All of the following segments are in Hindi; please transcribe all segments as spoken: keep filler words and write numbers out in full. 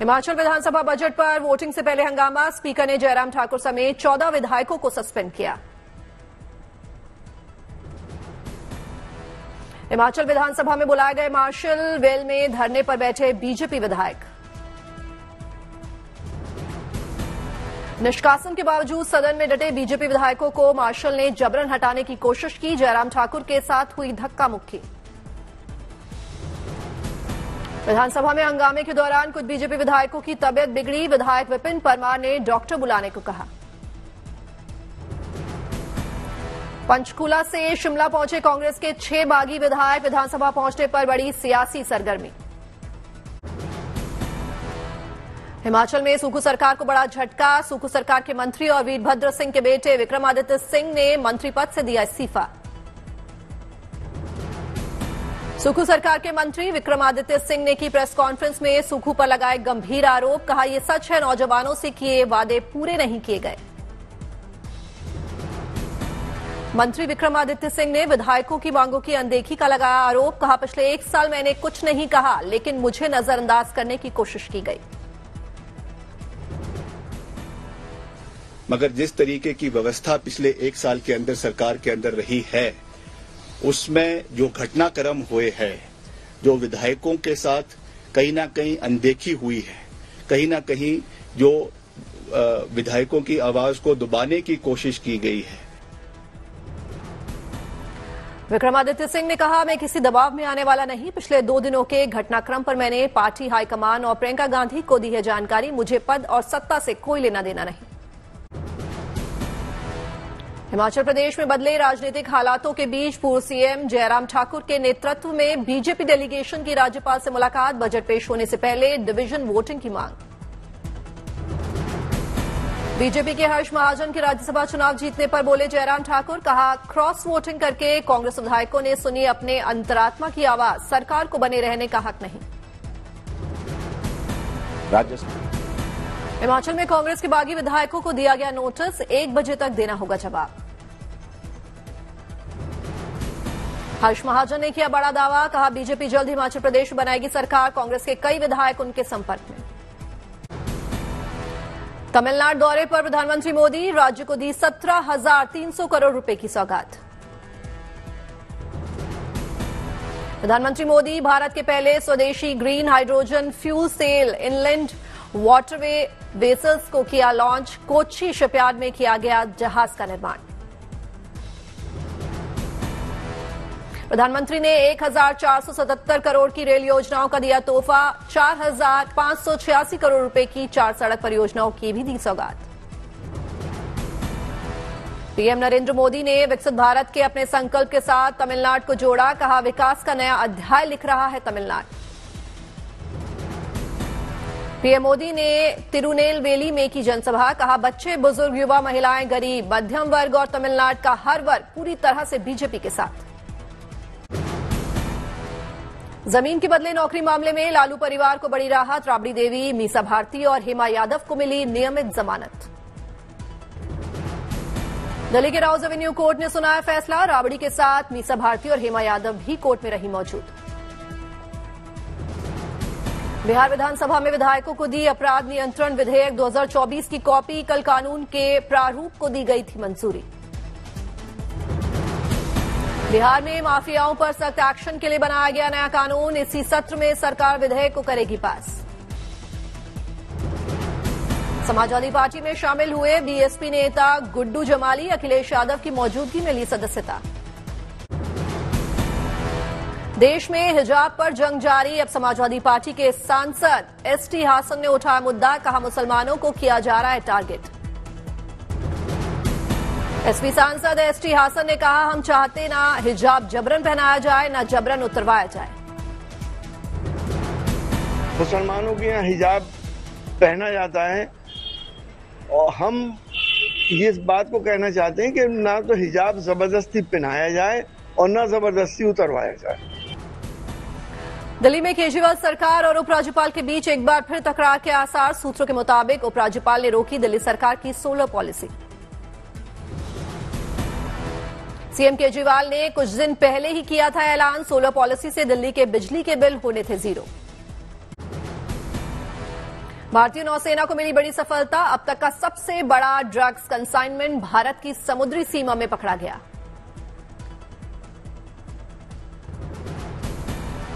हिमाचल विधानसभा बजट पर वोटिंग से पहले हंगामा, स्पीकर ने जयराम ठाकुर समेत चौदह विधायकों को सस्पेंड किया। हिमाचल विधानसभा में बुलाए गए मार्शल वेल में धरने पर बैठे बीजेपी विधायक। निष्कासन के बावजूद सदन में डटे बीजेपी विधायकों को मार्शल ने जबरन हटाने की कोशिश की, जयराम ठाकुर के साथ हुई धक्का मुक्की। विधानसभा में हंगामे के दौरान कुछ बीजेपी विधायकों की तबीयत बिगड़ी, विधायक विपिन परमार ने डॉक्टर बुलाने को कहा। पंचकूला से शिमला पहुंचे कांग्रेस के छह बागी विधायक, विधानसभा पहुंचने पर बड़ी सियासी सरगर्मी। हिमाचल में सुक्खू सरकार को बड़ा झटका, सुक्खू सरकार के मंत्री और वीरभद्र सिंह के बेटे विक्रमादित्य सिंह ने मंत्री पद से दिया इस्तीफा। सुक्खू सरकार के मंत्री विक्रमादित्य सिंह ने की प्रेस कॉन्फ्रेंस में सुक्खू पर लगाए गंभीर आरोप, कहा यह सच है नौजवानों से किए वादे पूरे नहीं किए गए। मंत्री विक्रमादित्य सिंह ने विधायकों की मांगों की अनदेखी का लगाया आरोप, कहा पिछले एक साल मैंने कुछ नहीं कहा लेकिन मुझे नजरअंदाज करने की कोशिश की गई। मगर जिस तरीके की व्यवस्था पिछले एक साल के अंदर सरकार के अंदर रही है, उसमें जो घटनाक्रम हुए हैं, जो विधायकों के साथ कहीं ना कहीं अनदेखी हुई है, कहीं ना कहीं जो विधायकों की आवाज को दबाने की कोशिश की गई है। विक्रमादित्य सिंह ने कहा मैं किसी दबाव में आने वाला नहीं, पिछले दो दिनों के घटनाक्रम पर मैंने पार्टी हाईकमान और प्रियंका गांधी को दी है जानकारी, मुझे पद और सत्ता से कोई लेना देना नहीं। हिमाचल प्रदेश में बदले राजनीतिक हालातों के बीच पूर्व सीएम जयराम ठाकुर के नेतृत्व में बीजेपी डेलीगेशन की राज्यपाल से मुलाकात, बजट पेश होने से पहले डिवीजन वोटिंग की मांग। बीजेपी के हर्ष महाजन के राज्यसभा चुनाव जीतने पर बोले जयराम ठाकुर, कहा क्रॉस वोटिंग करके कांग्रेस विधायकों ने सुनी अपने अंतरात्मा की आवाज, सरकार को बने रहने का हक नहीं। हिमाचल में कांग्रेस के बागी विधायकों को दिया गया नोटिस, एक बजे तक देना होगा जवाब। हर्ष महाजन ने किया बड़ा दावा, कहा बीजेपी जल्द हिमाचल प्रदेश बनाएगी सरकार, कांग्रेस के कई विधायक उनके संपर्क में। तमिलनाडु दौरे पर प्रधानमंत्री मोदी, राज्य को दी सत्रह हजार तीन सौ करोड़ रुपए की सौगात। प्रधानमंत्री मोदी भारत के पहले स्वदेशी green hydrogen fuel cell inland waterway vessels को किया लॉन्च, कोच्चि शिपयार्ड में किया गया जहाज का निर्माण। प्रधानमंत्री ने एक हजार चार सौ सतहत्तर करोड़ की रेल योजनाओं का दिया तोहफा, चार हजार पांच सौ छियासी करोड़ रुपए की चार सड़क परियोजनाओं की भी दी सौगात। पीएम नरेंद्र मोदी ने विकसित भारत के अपने संकल्प के साथ तमिलनाडु को जोड़ा, कहा विकास का नया अध्याय लिख रहा है तमिलनाडु। पीएम मोदी ने तिरुनेलवेली में की जनसभा, कहा बच्चे, बुजुर्ग, युवा, महिलाएं, गरीब, मध्यम वर्ग और तमिलनाडु का हर वर्ग पूरी तरह से बीजेपी के साथ। जमीन के बदले नौकरी मामले में लालू परिवार को बड़ी राहत, राबड़ी देवी, मीसा भारती और हेमा यादव को मिली नियमित जमानत। दिल्ली के राउज एवेन्यू कोर्ट ने सुनाया फैसला, राबड़ी के साथ मीसा भारती और हेमा यादव भी कोर्ट में रही मौजूद। बिहार विधानसभा में विधायकों को दी अपराध नियंत्रण विधेयक दो हजार चौबीस की कॉपी, कल कानून के प्रारूप को दी गई थी मंजूरी। बिहार में माफियाओं पर सख्त एक्शन के लिए बनाया गया नया कानून, इसी सत्र में सरकार विधेयक को करेगी पास। समाजवादी पार्टी में शामिल हुए बीएसपी नेता गुड्डू जमाली, अखिलेश यादव की मौजूदगी में ली सदस्यता। देश में हिजाब पर जंग जारी, अब समाजवादी पार्टी के सांसद एसटी हासन ने उठाया मुद्दा, कहा मुसलमानों को किया जा रहा है टारगेट। एसपी सांसद एसटी हासन ने कहा हम चाहते ना हिजाब जबरन पहनाया जाए ना जबरन उतरवाया जाए। मुसलमानों के यहाँ हिजाब पहना जाता है और हम इस बात को कहना चाहते हैं कि ना तो हिजाब जबरदस्ती पहनाया जाए और ना जबरदस्ती उतरवाया जाए। दिल्ली में केजरीवाल सरकार और उपराज्यपाल के बीच एक बार फिर तकरार के आसार, सूत्रों के मुताबिक उपराज्यपाल ने रोकी दिल्ली सरकार की सोलर पॉलिसी। सीएम केजरीवाल ने कुछ दिन पहले ही किया था ऐलान, सोलर पॉलिसी से दिल्ली के बिजली के बिल होने थे जीरो। भारतीय नौसेना को मिली बड़ी सफलता, अब तक का सबसे बड़ा ड्रग्स कंसाइनमेंट भारत की समुद्री सीमा में पकड़ा गया।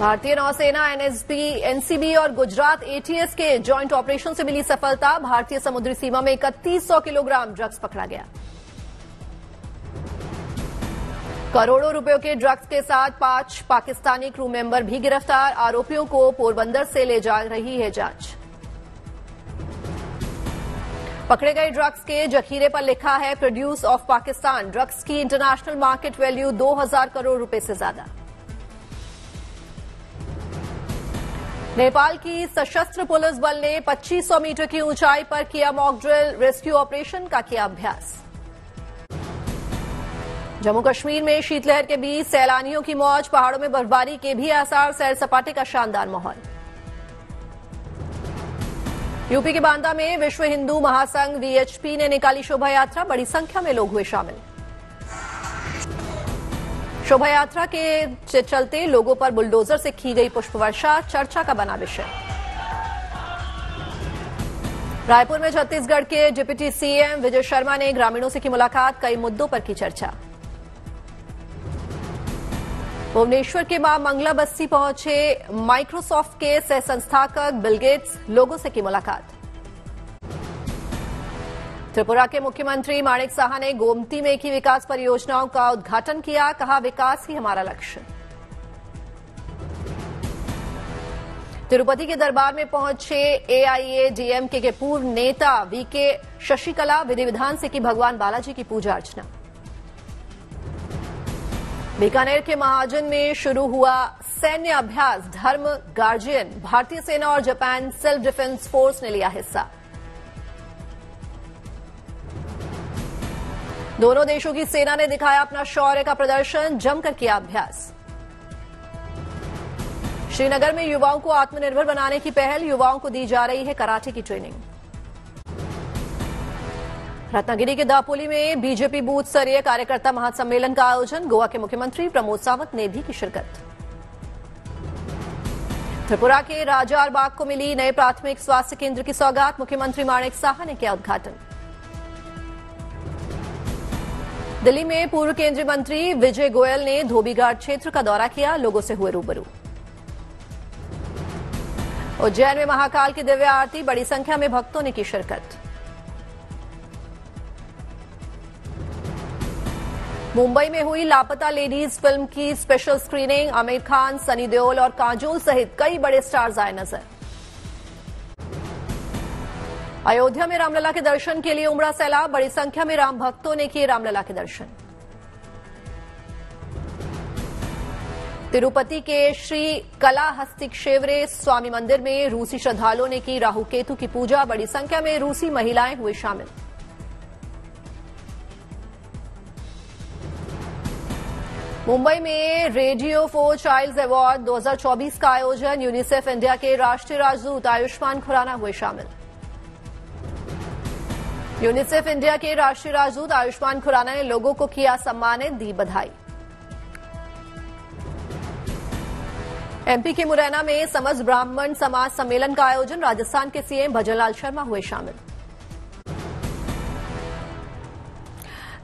भारतीय नौसेना, एनएसबी, एनसीबी और गुजरात एटीएस के जॉइंट ऑपरेशन से मिली सफलता। भारतीय समुद्री सीमा में इकतीस सौ किलोग्राम ड्रग्स पकड़ा गया। करोड़ों रुपयों के ड्रग्स के साथ पांच पाकिस्तानी क्रू मेंबर भी गिरफ्तार। आरोपियों को पोरबंदर से ले जा रही है जांच। पकड़े गए ड्रग्स के जखीरे पर लिखा है प्रोड्यूस ऑफ पाकिस्तान। ड्रग्स की इंटरनेशनल मार्केट वैल्यू दो हजार करोड़ रुपए से ज्यादा। नेपाल की सशस्त्र पुलिस बल ने पच्चीस सौ मीटर की ऊंचाई पर किया मॉक ड्रिल, रेस्क्यू ऑपरेशन का किया अभ्यास। जम्मू कश्मीर में शीतलहर के बीच सैलानियों की मौज, पहाड़ों में बर्फबारी के भी आसार, सैर सपाटे का शानदार माहौल। यूपी के बांदा में विश्व हिंदू महासंघ वीएचपी ने निकाली शोभा यात्रा, बड़ी संख्या में लोग हुए शामिल। शोभा यात्रा के चलते लोगों पर बुलडोजर से की गई पुष्प वर्षा चर्चा का बना विषय। रायपुर में छत्तीसगढ़ के डिप्टी सीएम विजय शर्मा ने ग्रामीणों से की मुलाकात, कई मुद्दों पर की चर्चा। भुवनेश्वर के मां मंगला बस्ती पहुंचे माइक्रोसॉफ्ट के सह संस्थापक बिलगेट्स, लोगों से की मुलाकात। त्रिपुरा के मुख्यमंत्री माणिक साहा ने गोमती में की विकास परियोजनाओं का उद्घाटन किया, कहा विकास ही हमारा लक्ष्य। तिरुपति के दरबार में पहुंचे एआईएडीएमके के पूर्व नेता वीके शशिकला, विधि विधान से की भगवान बालाजी की पूजा अर्चना। बीकानेर के महाजन में शुरू हुआ सैन्य अभ्यास धर्म गार्जियन, भारतीय सेना और जापान सेल्फ डिफेंस फोर्स ने लिया हिस्सा। दोनों देशों की सेना ने दिखाया अपना शौर्य का प्रदर्शन, जमकर किया अभ्यास। श्रीनगर में युवाओं को आत्मनिर्भर बनाने की पहल, युवाओं को दी जा रही है कराटे की ट्रेनिंग। रत्नागिरी के दापोली में बीजेपी बूथ स्तरीय कार्यकर्ता महासम्मेलन का आयोजन, गोवा के मुख्यमंत्री प्रमोद सावंत ने भी की शिरकत। त्रिपुरा के राजारबाग को मिली नए प्राथमिक स्वास्थ्य केंद्र की सौगात, मुख्यमंत्री माणिक साहा ने किया उद्घाटन। दिल्ली में पूर्व केंद्रीय मंत्री विजय गोयल ने धोबीघाट क्षेत्र का दौरा किया, लोगों से हुए रूबरू। उज्जैन में महाकाल की दिव्य आरती, बड़ी संख्या में भक्तों ने की शिरकत। मुंबई में हुई लापता लेडीज फिल्म की स्पेशल स्क्रीनिंग, आमिर खान, सनी देओल और काजोल सहित कई बड़े स्टार्स आए नजर। अयोध्या में रामलला के दर्शन के लिए उमड़ा सैलाब, बड़ी संख्या में राम भक्तों ने किए रामलला के दर्शन। तिरुपति के श्री कला हस्तिक्षेवरे स्वामी मंदिर में रूसी श्रद्धालुओं ने की राहु केतु की पूजा, बड़ी संख्या में रूसी महिलाएं हुए शामिल। मुंबई में रेडियो फॉर चाइल्ड्स अवार्ड दो हजार चौबीस का आयोजन, यूनिसेफ इंडिया के राष्ट्रीय राजदूत आयुष्मान खुराना हुए शामिल। यूनिसेफ इंडिया के राष्ट्रीय राजदूत आयुष्मान खुराना ने लोगों को किया सम्मानित, दी बधाई। एमपी के मुरैना में समस्त ब्राह्मण समाज सम्मेलन का आयोजन, राजस्थान के सीएम भजनलाल शर्मा हुए शामिल।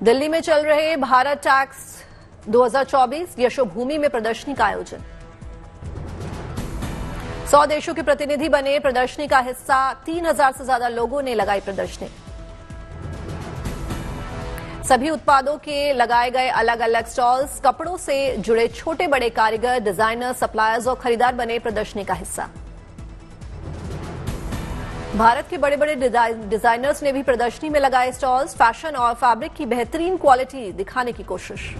दिल्ली में चल रहे भारत टैक्स दो हजार चौबीस यशोभूमि में प्रदर्शनी का आयोजन, सौ देशों के प्रतिनिधि बने प्रदर्शनी का हिस्सा, तीन हजार से ज्यादा लोगों ने लगाई प्रदर्शनी। सभी उत्पादों के लगाए गए अलग अलग स्टॉल्स, कपड़ों से जुड़े छोटे बड़े कारीगर, डिजाइनर, सप्लायर्स और खरीदार बने प्रदर्शनी का हिस्सा। भारत के बड़े बड़े डिजाइनर्स ने भी प्रदर्शनी में लगाए स्टॉल्स, फैशन और फैब्रिक की बेहतरीन क्वालिटी दिखाने की कोशिश।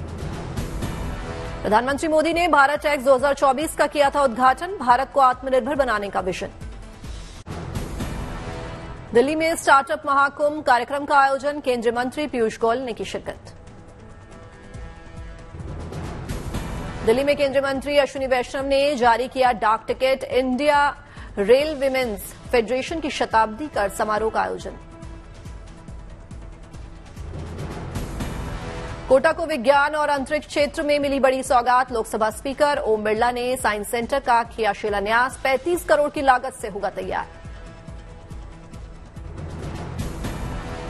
प्रधानमंत्री मोदी ने भारत टैक्स दो हजार चौबीस का किया था उद्घाटन, भारत को आत्मनिर्भर बनाने का विजन। दिल्ली में स्टार्टअप महाकुंभ कार्यक्रम का आयोजन, केंद्रीय मंत्री पीयूष गोयल ने की शिरकत। दिल्ली में केंद्रीय मंत्री अश्विनी वैष्णव ने जारी किया डाक ticket, India rail women's federation की शताब्दी कर समारोह का आयोजन। कोटा को विज्ञान और अंतरिक्ष क्षेत्र में मिली बड़ी सौगात, लोकसभा स्पीकर ओम बिरला ने साइंस सेंटर का किया शिलान्यास, पैंतीस करोड़ की लागत से होगा तैयार।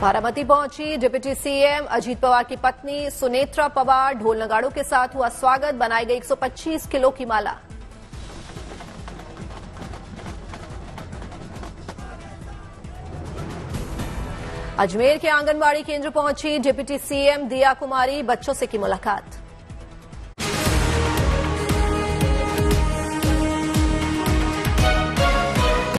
बारामती पहुंची डिप्टी सीएम अजीत पवार की पत्नी सुनेत्रा पवार, ढोल नगाड़ों के साथ हुआ स्वागत, बनाई गई एक सौ पच्चीस किलो की माला। अजमेर के आंगनबाड़ी केंद्र पहुंची डिप्टी सीएम दिया कुमारी, बच्चों से की मुलाकात।